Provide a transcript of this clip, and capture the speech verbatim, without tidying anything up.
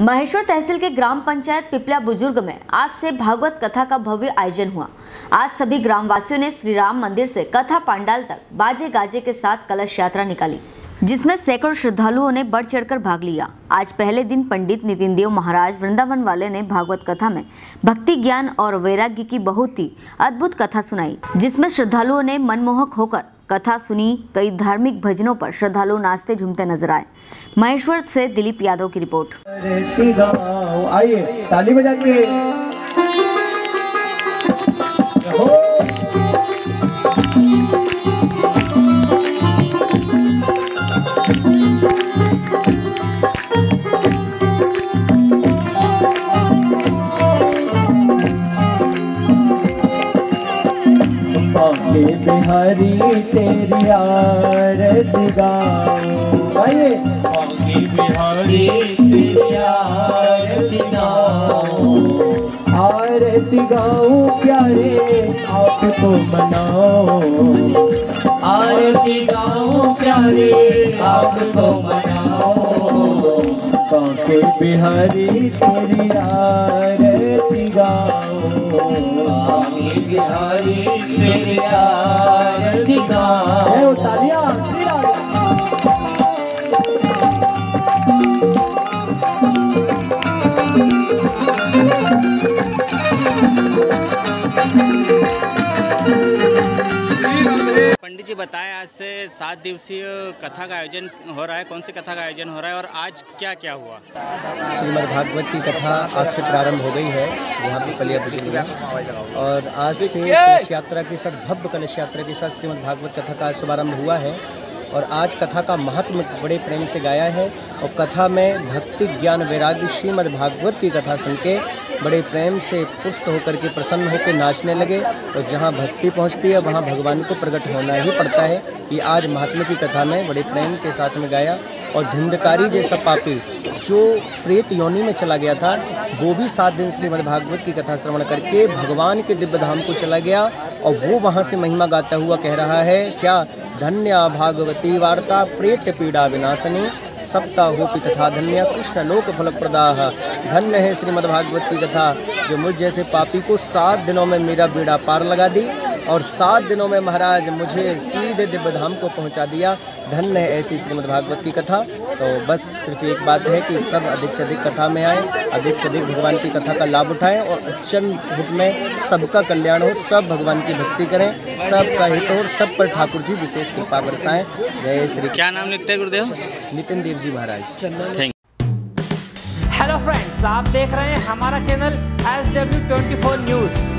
महेश्वर तहसील के ग्राम पंचायत पिपला बुजुर्ग में आज से भागवत कथा का भव्य आयोजन हुआ। आज सभी ग्रामवासियों ने श्री राम मंदिर से कथा पांडाल तक बाजे गाजे के साथ कलश यात्रा निकाली, जिसमें सैकड़ों श्रद्धालुओं ने बढ़ चढ़कर भाग लिया। आज पहले दिन पंडित नितिन देव महाराज वृंदावन वाले ने भागवत कथा में भक्ति ज्ञान और वैराग्य की बहुत ही अद्भुत कथा सुनाई, जिसमें श्रद्धालुओं ने मनमोहक होकर कथा सुनी। कई धार्मिक भजनों पर श्रद्धालु नाचते झूमते नजर आए। महेश्वर से दिलीप यादव की रिपोर्ट। आइए ताली बजा के बिहारी तेरी आरती गाओ, आइए बांके बिहारी तेरी आरती गाओ, आरती गाओ प्यारे आपको मनाओ, आरती गाओ प्यारे आपको मनाओ, बांके बिहारी तेरी आरती गाओ, बिहारी तेरी आरती गाओ। तालियां पंडित जी बताएं, आज से सात दिवसीय कथा का आयोजन हो रहा है। कौन सी कथा का आयोजन हो रहा है और आज क्या क्या हुआ? श्रीमद् भागवत की कथा आज से प्रारंभ हो गई है यहाँ पे पिपलिया और आज से कलश यात्रा के साथ भव्य कलश यात्रा के साथ श्रीमद् भागवत कथा का शुभारंभ हुआ है। और आज कथा का महत्व बड़े प्रेम से गाया है और कथा में भक्ति ज्ञान वैराग्य श्रीमद् भागवत की कथा सुन के बड़े प्रेम से पुष्ट होकर के प्रसन्न होकर नाचने लगे। और जहाँ भक्ति पहुँचती है वहाँ भगवान को प्रकट होना ही पड़ता है। ये आज महात्मा की कथा में बड़े प्रेम के साथ में गाया। और धुंधकारी जैसा पापी जो प्रेत योनि में चला गया था वो भी सात दिन श्रीमद् भागवत की कथा श्रवण करके भगवान के दिव्य धाम को चला गया। और वो वहाँ से महिमा गाता हुआ कह रहा है, क्या धन्या भागवती वार्ता प्रेत पीड़ा विनाशनी सप्ता होपी तथा धन्य कृष्ण लोक फलप्रदा। धन्य है श्रीमद् भागवत की कथा जो मुझ जैसे पापी को सात दिनों में मेरा बेड़ा पार लगा दी और सात दिनों में महाराज मुझे सीधे दिव्य धाम को पहुंचा दिया। धन्य है ऐसी श्रीमद् भागवत की कथा। तो बस सिर्फ एक बात है कि सब अधिक से अधिक कथा में आए, अधिक से अधिक भगवान की कथा का लाभ उठाएं और उच्चन हित में सबका कल्याण हो, सब भगवान की भक्ति करें, सबका हित हो और सब पर ठाकुर जी विशेष कृपा बरसाएं। जय श्री। क्या नाम लिखते गुरुदेव? Nitin Dev ji Maharaj. Thank. Hello friends, आप देख रहे हैं हमारा चैनल एस डब्ल्यू चौबीस न्यूज़।